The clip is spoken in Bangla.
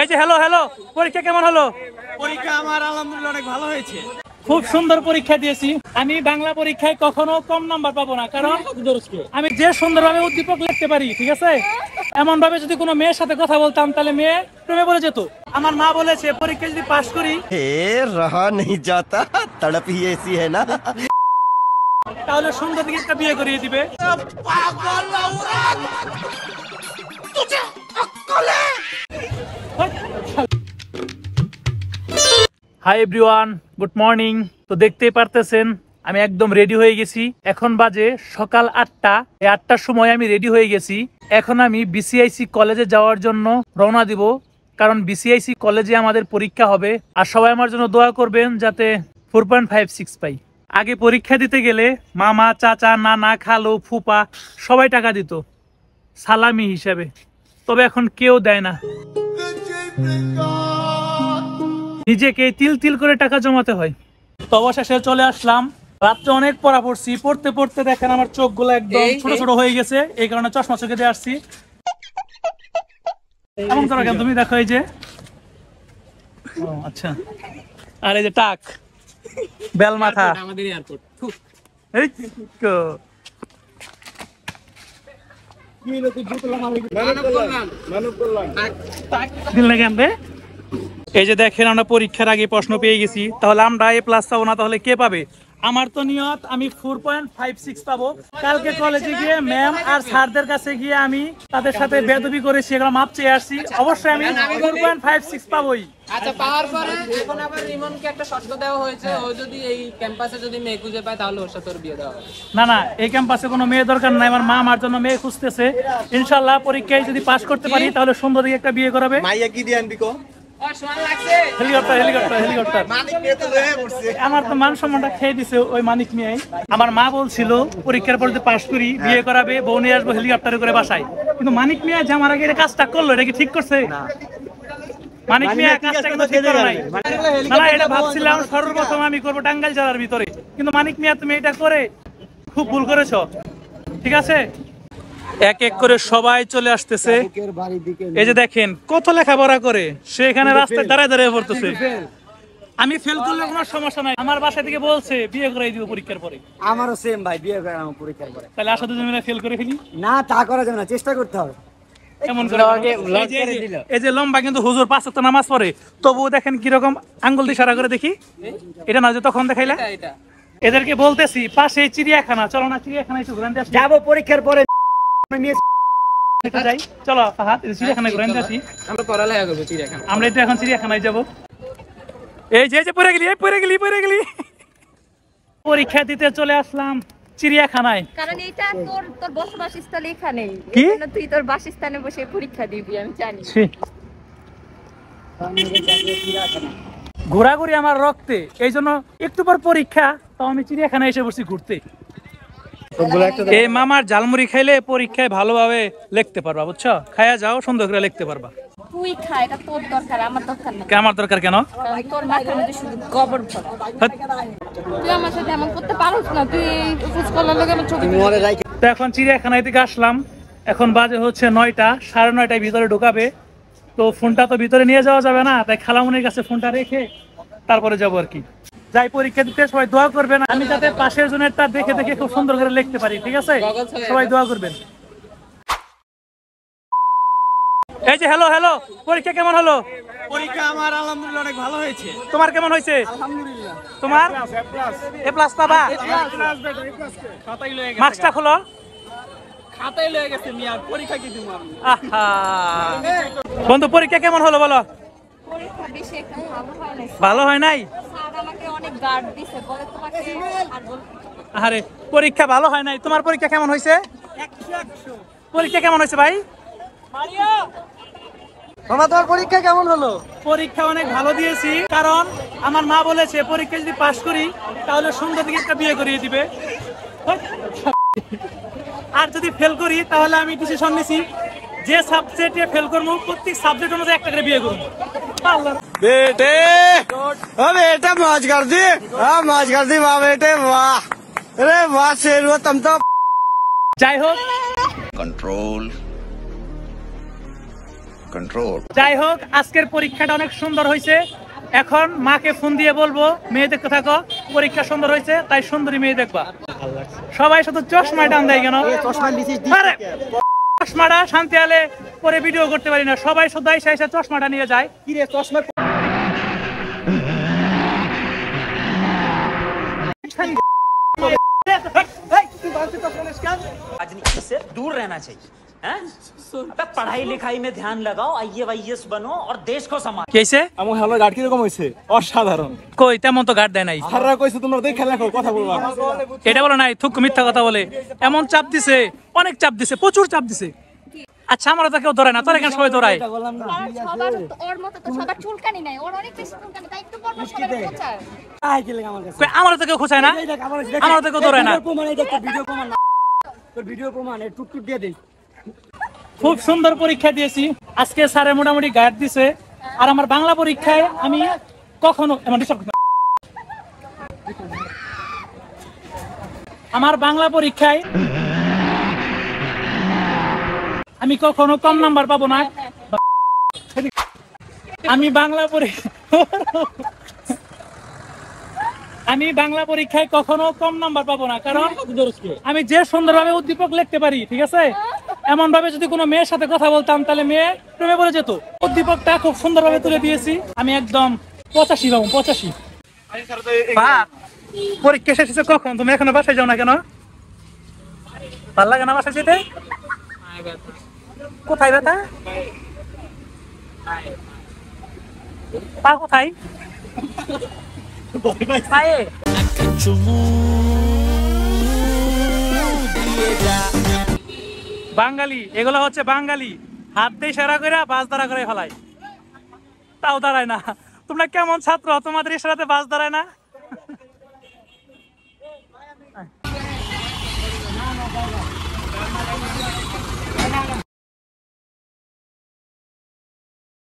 এই যে হ্যালো হ্যালো পরীক্ষা কেমন হলো? পরীক্ষা আমার আলহামদুলিল্লাহ অনেক ভালো হয়েছে। খুব সুন্দর পরীক্ষা দিয়েছি। আমি বাংলা পরীক্ষায় কখনো কম নাম্বার পাবো না, কারণ আমি যে সুন্দরভাবে উদ্দীপক লিখতে পারি, ঠিক আছে, এমন ভাবে যদি কোনো মেয়ের সাথে কথা বলতাম তাহলে মেয়ে প্রেমে পড়ে যেত। আমার মা বলেছে পরীক্ষা যদি পাস করি হে রাহা नहीं जाता तड़प ही ऐसी है ना, তাহলে সুন্দর দিকে একটা বিয়ে করিয়ে দিবে। Hi everyone, good morning. তো দেখতেই পারতেছেন আমি একদম রেডি হয়ে গেছি। এখন বাজে সকাল ৮টা। এই ৮টার সময় আমি রেডি হয়ে গেছি। এখন আমি বিসিআইসি কলেজে যাওয়ার জন্য রওনা দিব, কারণ বিসিআইসি কলেজে আমাদের পরীক্ষা হবে। আর সবাই আমার জন্য দোয়া করবেন যাতে 4.56 পাই। আগে পরীক্ষা দিতে গেলে মামা, চাচা, নানা, খালু, ফুপা সবাই টাকা দিত সালামি হিসাবে, তবে এখন কেউ দেয় না। নিজেকে তিল তিল করে টাকা জমাতে হয়। তো অবশেষে চলে আসলাম। রাত্রে অনেক পড়া পড়ছি, পড়তে পড়তে দেখেন আমার চোখগুলো একদম ছোট ছোট হয়ে গেছে, এই কারণে চশমা চোখে দিয়ে আসছি। এমন করো কেন তুমি, দেখো এই যে, ও আচ্ছা, আর এই যে টাক বেল মাথা আমাদের এয়ারপোর্ট। এই তো দিন লাগে আনবে। এই যে দেখেন আমরা পরীক্ষার আগে প্রশ্ন পেয়ে গেছি, তাহলে আমরা এ প্লাস পাবো না তাহলে কে পাবে? আমার তো নিয়ত আমি 4.56 পাবো। কালকে কলেজে গিয়ে ম্যাম আর স্যারদের কাছে গিয়ে আমি তাদের সাথে বেদবি করেছি, এগুলো মাপ চেয়ে আসছি। অবশ্যই আমি 4.56 পাবোই। আচ্ছা, পাওয়ার পরে এখন আবার রিমনকে একটা শর্ত দেওয়া হয়েছে, ও যদি এই ক্যাম্পাসে যদি মেয়ে খুঁজে পায় তাহলে ওর সাথে ওর বিয়ে দেওয়া হবে। না না, এই ক্যাম্পাসে কোনো মেয়ে দরকার নাই, আমার মা আমার জন্য মেয়ে খুঁজতেছে। ইনশাআল্লাহ পরীক্ষায় যদি পাস করতে পারি তাহলে সুন্দর দেখে একটা বিয়ে করাবে। মাইয়া কি দিয়ে আনবি কো? আমার তো মান সম্মানটা খেয়ে দিছে ওই মানিক মিয়াই। আমার মা বলছিল পরীক্ষার পর যদি পাশ করি বিয়ে করাবে, বউ নিয়ে আসবো হেলিকপ্টারে করে বাসায়। কিন্তু মানিক মিয়া যে আমার আগে কাজটা করলো, এটা কি ঠিক করছে? মানিক মিয়া কাজটা কিন্তু ঠিক করে নাই। না, এটা ভাবছিলাম সর্বপ্রথম আমি করবো টাঙ্গাইল জেলার ভিতরে, কিন্তু মানিক মিয়া তুমি এটা করে খুব ভুল করেছো। ঠিক আছে, এক এক করে সবাই চলে আসতেছে। এই যে দেখেন কত লেখাপড়া করে সে, এখানে রাস্তায় দাঁড়ায় দাঁড়িয়ে পড়তেছে। আমি ফেল করলে কোনো সমস্যা নাই, আমার বাসা থেকে বলছে বিয়ে করাই দিব পরীক্ষার পরে। আমারও সেম ভাই, বিয়ে করাই আমার পরীক্ষার পরে। তাহলে আশা তো তুমি ফেল করে ফেলি না, তা করা যাবে না, চেষ্টা করতে হবে। কেমন করে ব্লগ করে দিল। এই যে লম্বা কিন্তু হুজুর ৫ ওয়াক্ত নামাজ পড়ে, তবুও দেখেন কি রকম আঙ্গুল দিয়ে ইশারা করে। দেখি এটা না যে তখন দেখাইলা, এদেরকে বলতেছি পাশে চিড়িয়াখানা, চলো না চিড়িয়াখানায় একটু ঘুরে আসি। যাবো পরীক্ষার পরে। চলো ফাহাদ চিড়িয়াখানায় ঘুরে আসি। আমরা পড়ালেখা করব চিড়িয়াখানা, আমরা এটা এখন চিড়িয়াখানায় যাব। এই যে যে পড়ে গেলি পরীক্ষা দিতে চলে আসলাম চিড়িয়াখানায়, কারণ এটা তোর বসবাসস্থল এখানে, তুই তোর বাসস্থানে বসে পরীক্ষা দিবি আমি জানি। ঘোরাঘুরি আমার রক্তে, এই জন্য একটু পর পরীক্ষা, তাও আমি চিড়িয়াখানায় এসে বসছি ঘুরতে। এই মামার ঝালমুড়ি খাইলে পরীক্ষায় ভালোভাবে লিখতে পারবা, বুঝছো? খায়া যাও, সুন্দর করে লিখতে পারবা। তুই খা, এটা তোর দরকার, আমার দরকার না। আমার দরকার কেন? তোর মাথার মধ্যে শুধু গোবর ভরা। তুই আমার সাথে এমন করতে পারছ না, তুই ফুসকলার লগে আমার ছবি মরে যাই। তো এখন চিড়িয়াখানায় থেকে আসলাম, এখন বাজে হচ্ছে ৯টা, ৯:৩০ ভিতরে ঢোকাবে। তো ফোনটা তো ভিতরে নিয়ে যাওয়া যাবে না, তাই খালামুনির কাছে ফোনটা রেখে তারপরে যাবো আর কি। যাই পরীক্ষা দিতে, সবাই দোয়া করবেন আমি যাতে পাশের জনেরটা দেখে দেখে খুব সুন্দর করে লিখতে পারি। ঠিক আছে, সবাই দোয়া করবেন। এই যে হ্যালো হ্যালো পরীক্ষা কেমন হলো? পরীক্ষা আমার আলহামদুলিল্লাহ অনেক ভালো হয়েছে। তোমার কেমন হয়েছে? আলহামদুলিল্লাহ। তোমার এ প্লাস পাবা? মার্কসটা খোলো, খাতায় লয়ে গেছে মিয়া। পরীক্ষা কি দিমু আমি? আহা বন্ধু, পরীক্ষা কেমন হলো বলো? পরীক্ষা বেশি একটা ভালো হয় নাই। আরে পরীক্ষা ভালো হয় নাই, তোমার পরীক্ষা কেমন হয়েছে? পরীক্ষা কেমন হয়েছে ভাই? তোমার পরীক্ষা কেমন হলো? পরীক্ষা অনেক ভালো দিয়েছি, কারণ আমার মা বলেছে পরীক্ষা যদি পাস করি তাহলে সুন্দর দিকে একটা বিয়ে করিয়ে দিবে, আর যদি ফেল করি তাহলে আমি ডিসিশন নিছি যে সাবজেক্টে ফেল করবো প্রত্যেক সাবজেক্টের মধ্যে একটা করে বিয়ে করবো। বেটে ও বেটা মজ কর দি, মজ কর দি মা বেটে, বাহ রে বাহ শেরু তুমি তো। যাই হোক, কন্ট্রোল control. যাই হোক আজকের পরীক্ষাটা অনেক সুন্দর হয়েছে। এখন মাকে ফোন দিয়ে বলবো মেয়ে দেখতে থাকো, পরীক্ষা সুন্দর হয়েছে তাই সুন্দরী মেয়ে দেখবা। সবাই শুধু চশমা টান দেয় কেন? চশমাটা শান্তি আলে পরে ভিডিও করতে পারি না, সবাই শুধু এসে চশমাটা নিয়ে যায়। কি রে চশমা राजनीति से दूर रहना चाहिए, पढ़ाई लिखाई में ध्यान लगाओ, आईएएस बनो और देश को संभालो। कैसे घाट की रकम से असाधारण कोई तेम तो घाट दे नाई हर कोई तुम देख रखो कथा बोलो एटा बोलो नाई थुक मिथ्या कथा बोले एमन चाप दिसे अनेक चाप दिसे प्रचुर चाप दिसे। আচ্ছা আমরা তো কেউ ধরে না, তোর এখানে সবাই ধরায়। ওর মত তো সবার চুলকানি নাই, ওর অনেক বেশি চুলকানি, তাই একটু বড় সবাই খোঁচায়। আই কি লাগে আমার কাছে? আমরা তো কেউ খোঁচায় না, আমরা তো কেউ ধরে না। প্রমাণ এই একটা ভিডিও প্রমাণ না, তোর ভিডিও প্রমাণ এ টুকটুক দিয়ে দেই। খুব সুন্দর পরীক্ষা দিয়েছি আজকে, স্যারে মোটামুটি গাইড দিয়েছে। আর আমার বাংলা পরীক্ষায় আমি কখনো এমনটা সব আমার বাংলা পরীক্ষায় আমি কখনো কম নাম্বার পাবো না। আমি বাংলা পরীক্ষায় কখনো কম নাম্বার পাবো না, কারণ আমি যে সুন্দরভাবে উদ্দীপক লিখতে পারি, ঠিক আছে, এমন ভাবে যদি কোনো মেয়ের সাথে কথা বলতাম তাহলে মেয়ে প্রেমে পড়ে যেত। উদ্দীপকটা খুব সুন্দরভাবে তুলে দিয়েছি আমি, একদম 85 পাবো, 85। পরীক্ষা শেষ হয়েছে কখন? তুমি এখনো বাসায় যাও না কেন? ভালো লাগে না বাসায় যেতে? কোথায় ব্যথা? পা কোথায়? পায়ে। বাঙালি, এগুলো হচ্ছে বাঙালি, হাত দিয়ে ইশারা করে বাস দাঁড়া করে ফেলায়, তাও দাঁড়ায় না। তোমরা কেমন ছাত্র, তোমাদের ইশারাতে বাস দাঁড়ায় না?